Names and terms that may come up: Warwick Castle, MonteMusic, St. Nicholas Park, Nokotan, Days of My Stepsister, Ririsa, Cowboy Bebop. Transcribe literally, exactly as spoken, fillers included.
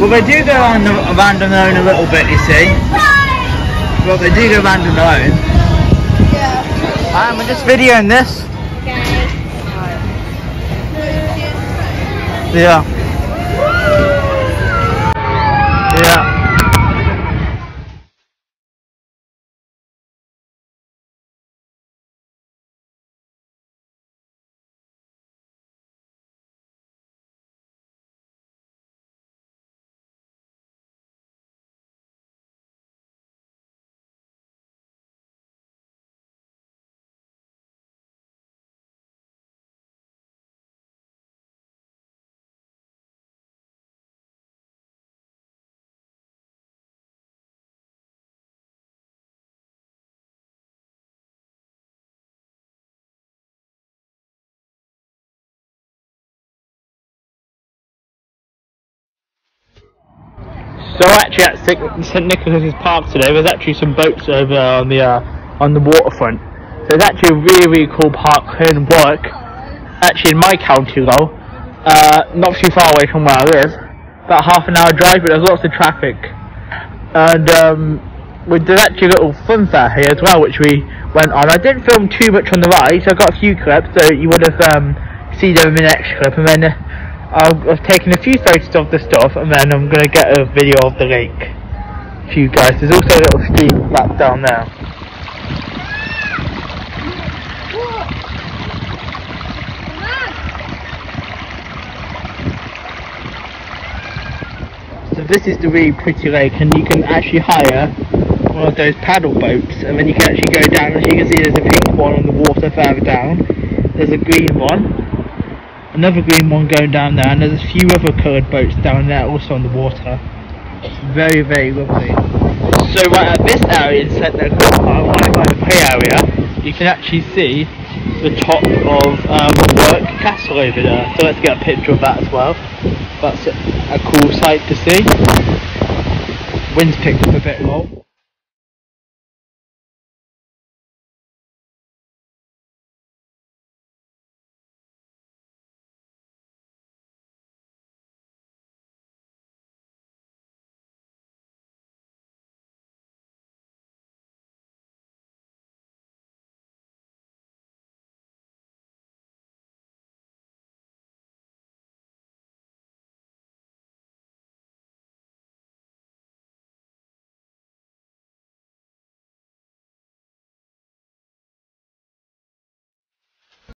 Well, they do go around the, around the moon a little bit, you see. Well, they do go around the moon. Yeah. Alright, we're just videoing this. Okay. Yeah. So actually at Saint Nicholas's Park today, there's actually some boats over on the uh, on the waterfront. So it's actually a really, really cool park here in Warwick. Actually in my county though, uh, not too far away from where I live. About half an hour drive, but there's lots of traffic. And um, we did actually a little fun fair here as well, which we went on. I didn't film too much on the ride, so I got a few clips, so you would have um, seen them in the next clip. And then Uh, I've taken a few photos of the stuff, and then I'm going to get a video of the lake for you guys. There's also a little stream back down there. So this is the really pretty lake, and you can actually hire one of those paddle boats, and then you can actually go down. As you can see, there's a pink one on the water further down, there's a green one, another green one going down there, and there's a few other coloured boats down there also on the water. It's very, very lovely. So right at this area in Saint Nicholas Park, right by the play area, you can actually see the top of um, Warwick Castle over there. So let's get a picture of that as well. That's a, a cool sight to see. Wind's picked up a bit low.